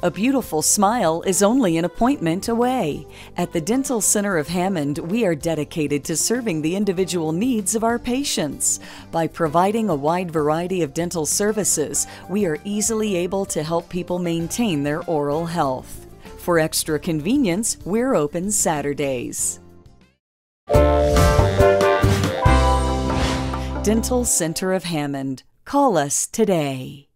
A beautiful smile is only an appointment away. At the Dental Center of Hammond, we are dedicated to serving the individual needs of our patients. By providing a wide variety of dental services, we are easily able to help people maintain their oral health. For extra convenience, we're open Saturdays. Dental Center of Hammond. Call us today.